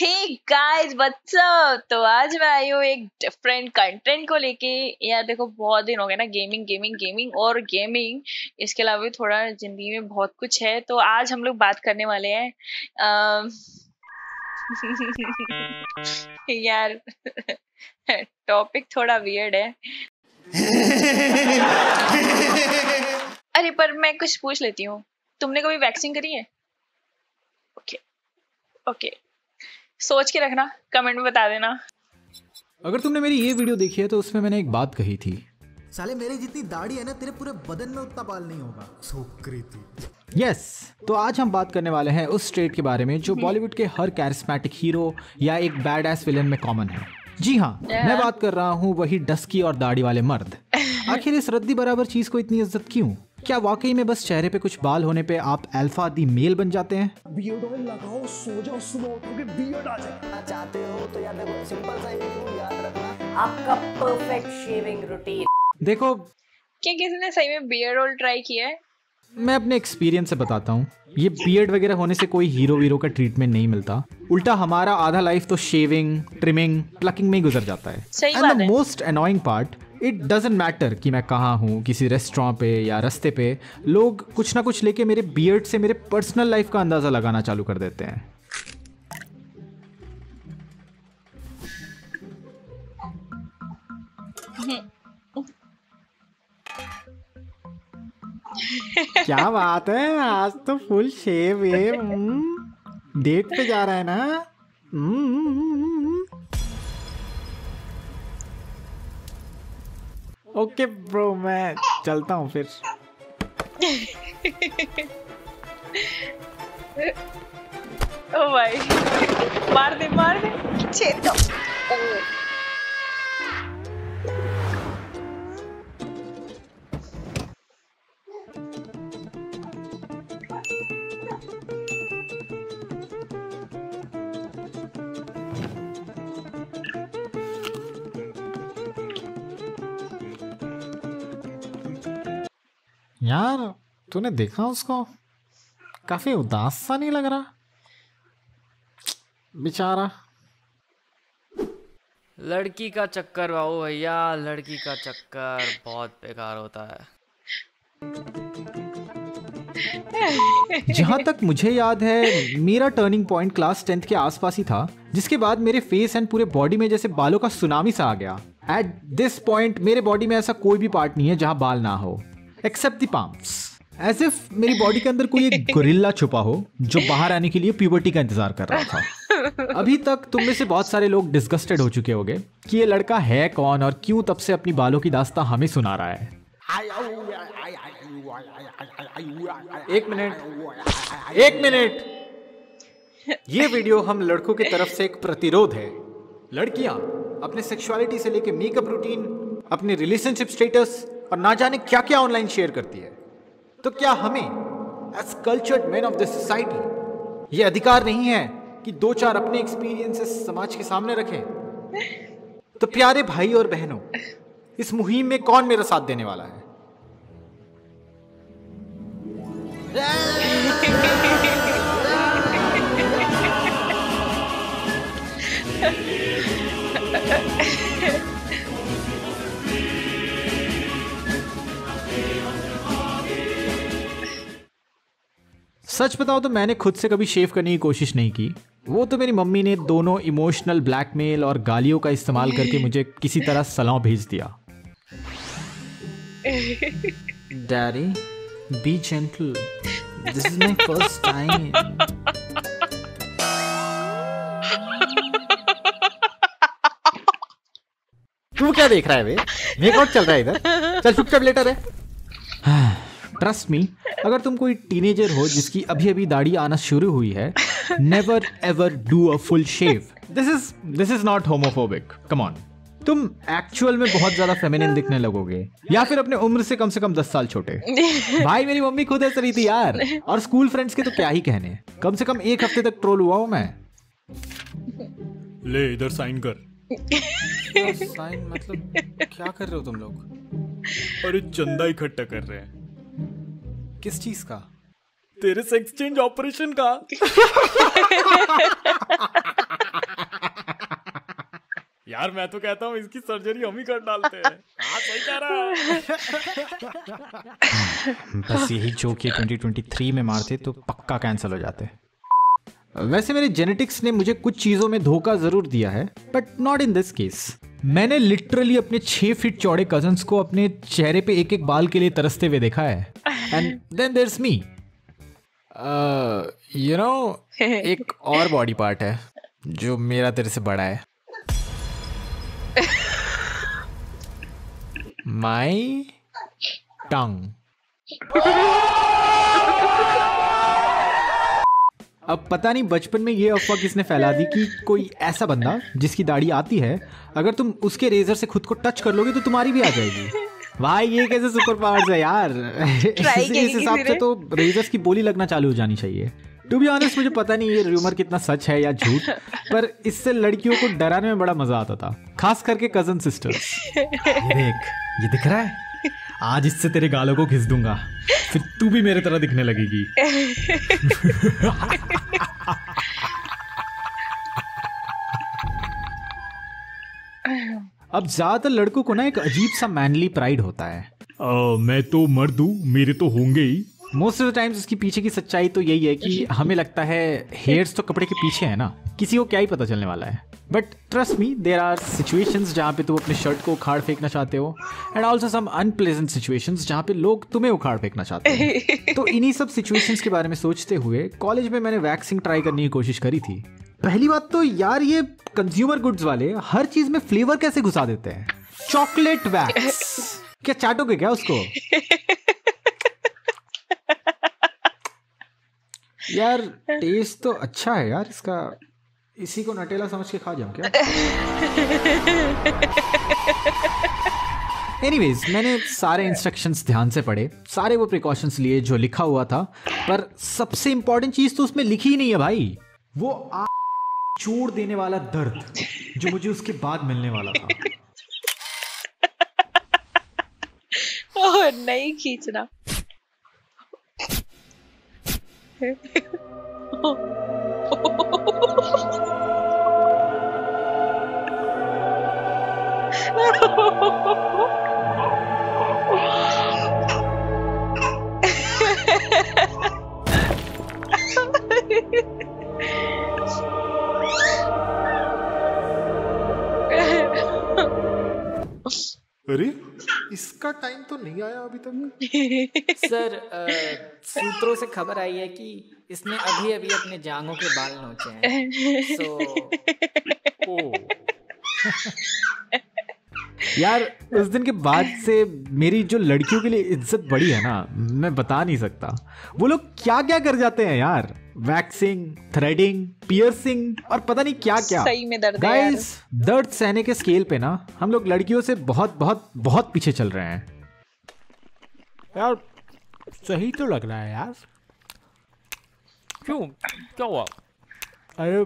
Hey guys what's up. तो आज मैं आई हूँ एक डिफरेंट कंटेंट को लेके। यार देखो बहुत दिन हो गए ना गेमिंग। इसके अलावा भी थोड़ा जिंदगी में बहुत कुछ है, तो आज हम लोग बात करने वाले हैं यार टॉपिक थोड़ा वियर्ड है। अरे पर मैं कुछ पूछ लेती हूँ, तुमने कभी वैक्सिंग करी है? ओके सोच के रखना, कमेंट में बता देना। अगर तुमने मेरी ये वीडियो देखी है तो उसमें मैंने एक बात कही थी, साले मेरी जितनी दाढ़ी है ना तेरे पूरे बदन में उतना बाल नहीं होगा, छोकरी तू। यस, तो आज हम बात करने वाले हैं उस ट्रेट के बारे में जो बॉलीवुड के हर कैरिस्मेटिक हीरो या एक बैड एस विलन में कॉमन है। जी हाँ, मैं बात कर रहा हूँ वही डस्की और दाढ़ी वाले मर्द। आखिर इस रद्दी बराबर चीज को इतनी इज्जत क्यों? क्या वाकई में बस चेहरे पे कुछ बाल होने पे आप अल्फा दी मेल बन जाते हैं? बियर्ड ऑयल लगाओ, सो जाओ, सुबह उठो कि बियर्ड आ जाए। चाहते हो तो यार देखो सिंपल सा रूल याद रखना, आपका परफेक्ट शेविंग रूटीन। देखो क्या किसी ने सही में बियर्ड ऑयल ट्राई किया है? मैं अपने एक्सपीरियंस से बताता हूँ, ये बियर्ड वगैरह होने से कोई हीरो वीरो का ट्रीटमेंट नहीं मिलता, उल्टा हमारा आधा लाइफ तो शेविंग, ट्रिमिंग, प्लकिंग में ही गुजर जाता है। And the most annoying part, it doesn't matter कि मैं कहाँ हूँ, किसी रेस्टोरेंट पे या रास्ते पे, लोग कुछ ना कुछ लेके मेरे बियर्ड से मेरे पर्सनल लाइफ का अंदाजा लगाना चालू कर देते हैं। क्या बात है, आज तो फुल शेव है, डेट पे जा रहा है ना। ओके ब्रो, मैं चलता हूँ फिर। ओ भाई मार दे छेद दो। यार तूने देखा उसको, काफी उदास सा नहीं लग रहा बेचारा। लड़की का चक्कर बाबू भैया, लड़की का चक्कर बहुत बेकार होता है। जहाँ तक मुझे याद है मेरा टर्निंग पॉइंट क्लास 10th के आसपास ही था, जिसके बाद मेरे फेस एंड पूरे बॉडी में जैसे बालों का सुनामी सा आ गया। एट दिस पॉइंट मेरे बॉडी में ऐसा कोई भी पार्ट नहीं है जहाँ बाल ना हो, except the palms, as if मेरी बॉडी के अंदर कोई एक गोरिल्ला छुपा हो जो बाहर आने के लिए प्यूबर्टी का इंतजार कर रहा था। अभी तक तुम में से बहुत सारे लोग डिस्गस्टेड हो चुके होंगे कि ये लड़का है कौन और क्यों तब से अपनी बालों की दास्तां हमें सुना रहा है। एक मिनट, ये वीडियो हम लड़कों की तरफ से एक प्रतिरोध है। लड़कियां अपने सेक्सुअलिटी से लेके मेकअप रूटीन, अपने रिलेशनशिप स्टेटस और ना जाने क्या क्या ऑनलाइन शेयर करती है, तो क्या हमें as cultured man of the society ये अधिकार नहीं है कि दो चार अपने एक्सपीरियंसेस समाज के सामने रखें? तो प्यारे भाई और बहनों, इस मुहिम में कौन मेरा साथ देने वाला है? सच बताओ तो मैंने खुद से कभी शेव करने की कोशिश नहीं की, वो तो मेरी मम्मी ने दोनों इमोशनल ब्लैकमेल और गालियों का इस्तेमाल करके मुझे किसी तरह सलाह भेज दिया। Daddy, be gentle, this is my first time. तू क्या देख रहा है बे? मेकआउट चल रहा है इधर, चल चुपचाप लेटर है। ट्रस्ट मी, अगर तुम कोई टीनेजर हो जिसकी अभी अभी दाढ़ी आना शुरू हुई है, never ever do a full shave. This is not homophobic, come on. तुम एक्चुअल में बहुत ज्यादा फेमिनिन दिखने लगोगे, या फिर अपने उम्र से कम 10 साल छोटे। भाई मेरी मम्मी खुद ऐसी रही थी यार, और स्कूल फ्रेंड्स के तो क्या ही कहने, कम से कम एक हफ्ते तक ट्रोल हुआ हूँ मैं। ले इधर साइन कर। साइन मतलब क्या कर रहे हो तुम लोग? अरे चंदा इकट्ठा कर रहे हैं। किस चीज का? तेरे सेक्स चेंज ऑपरेशन का। यार मैं तो कहता हूँ इसकी सर्जरी हम ही कर डालते हैं। हाँ सही कह रहा है। बस यही जोक ये 2023 में मारते तो पक्का कैंसिल हो जाते। वैसे मेरे जेनेटिक्स ने मुझे कुछ चीजों में धोखा जरूर दिया है, but not in this case. मैंने लिटरली अपने 6 फीट चौड़े कजन्स को अपने चेहरे पे एक एक बाल के लिए तरसते हुए देखा है। And then there's me, you know, एक और बॉडी पार्ट है जो मेरा तेरे से बड़ा है। माई टंग। अब पता नहीं बचपन में ये अफवाह किसने फैला दी कि कोई ऐसा बंदा जिसकी दाढ़ी आती है, अगर तुम उसके रेजर से खुद को टच कर लोगे तो तुम्हारी भी आ जाएगी। भाई ये कैसे सुपर पावर्स है यार। इस हिसाब से तो रेजर्स की बोली लगना चालू हो जानी चाहिए। टू बी ऑनेस्ट मुझे पता नहीं ये रूमर कितना सच है या झूठ, पर इससे लड़कियों को डराने में बड़ा मजा आता था, खास करके कजन सिस्टर्स। देख ये दिख रहा है, आज इससे तेरे गालों को घिस दूंगा, फिर तू भी मेरे तरह दिखने लगेगी। अब ज्यादातर लड़कों को ना एक अजीब सा मैनली प्राइड होता है। मैं तो मर्द हूँ, मेरे तो होंगे ही। मोस्ट ऑफ द टाइम्स उसके पीछे की सच्चाई तो यही है कि हमें लगता है हेयर्स तो कपड़े के पीछे है ना, किसी को क्या ही पता चलने वाला है। But trust me, there are situations जहाँ पे तुम अपने शर्ट को उखाड़ फेंकना चाहते हो, and also some unpleasant situations जहाँ पे लोग तुम्हें उखाड़ फेंकना चाहते हैं। तो इन्हीं सब सिचुएशंस के बारे में सोचते हुए कॉलेज में मैंने वैक्सिंग ट्राई करने की कोशिश करी थी। पहली बात तो यार ये कंज्यूमर गुड्स वाले हर चीज में फ्लेवर कैसे घुसा देते हैं। चॉकलेट वैक्स, क्या चाटोगे क्या उसको? यार टेस्ट तो अच्छा है यार इसका, इसी को नटेला समझ के खा जाऊं क्या? एनीवेज मैंने सारे इंस्ट्रक्शंस ध्यान से पढ़े, सारे वो प्रिकॉशंस लिए जो लिखा हुआ था, पर सबसे इंपॉर्टेंट चीज तो उसमें लिखी ही नहीं है भाई, वो चोट देने वाला दर्द जो मुझे उसके बाद मिलने वाला था। ओह नहीं खींचना। अरे इसका टाइम तो नहीं आया अभी तक। सर सूत्रों से खबर आई है कि इसने अभी अभी अपने जांघों के बाल नोचे हैं। यार उस दिन के बाद से मेरी जो लड़कियों के लिए इज्जत बढ़ी है ना, मैं बता नहीं सकता। वो लोग क्या क्या कर जाते हैं यार, वैक्सिंग, थ्रेडिंग, पियर्सिंग और पता नहीं क्या क्या। सही में दर्द है यार। गाइस दर्द सहने के स्केल पे ना हम लोग लड़कियों से बहुत बहुत बहुत पीछे चल रहे हैं यार। सही तो लग रहा है यार। क्यों क्या हुआ? अरे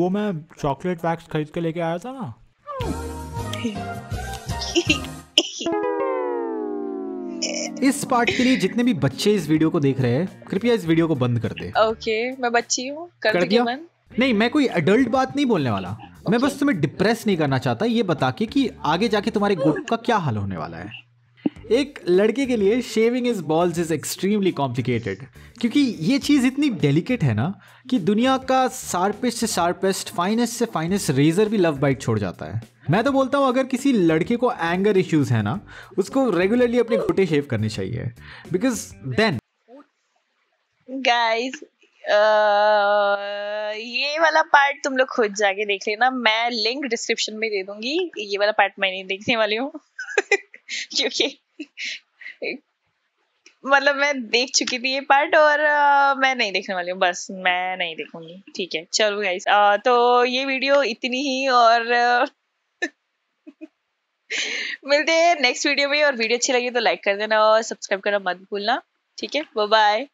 वो मैं चॉकलेट वैक्स खरीद के लेके आया था ना। इस पार्ट के लिए जितने भी बच्चे इस वीडियो को देख रहे हैं, कृपया इस वीडियो को बंद कर दे। ओके, मैं बच्ची हूँ, कर दिया मन? नहीं, मैं कोई एडल्ट बात नहीं बोलने वाला। मैं बस तुम्हें डिप्रेस नहीं करना चाहता ये बता के कि आगे जाके तुम्हारे गोट का क्या हाल होने वाला है। एक लड़के के लिए shaving is balls is extremely complicated, क्योंकि ये चीज़ इतनी डेलिकेट है ना कि दुनिया का शार्पेस्ट से शार्पेस्ट, फाइनेस्ट से फाइनेस्ट रेजर भी लव बाइट छोड़ जाता है। मैं तो बोलता हूँ अगर किसी लड़के को एंगर इश्यूज है ना, उसको रेगुलरली अपने घुटे शेव करने चाहिए, बिकॉज देन गाइस ये वाला पार्ट तुम लोग खुद जाके देख लेना। मैं लिंक डिस्क्रिप्शन में दे दूंगी, ये वाला पार्ट मैं नहीं देखने वाली हूँ। क्योंकि मतलब मैं देख चुकी थी ये पार्ट और मैं नहीं देखने वाली हूँ, बस मैं नहीं देखूंगी। ठीक है चलो गाइस, तो ये वीडियो इतनी ही और मिलते हैं नेक्स्ट वीडियो में। और वीडियो अच्छी लगी तो लाइक कर देना और सब्सक्राइब करना मत भूलना। ठीक है, बाय बाय।